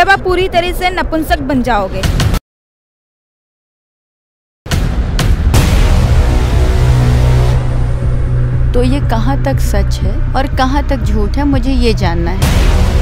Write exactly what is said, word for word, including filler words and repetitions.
जब आप पूरी तरह से नपुंसक बन जाओगे। तो ये कहाँ तक सच है और कहाँ तक झूठ है, मुझे ये जानना है।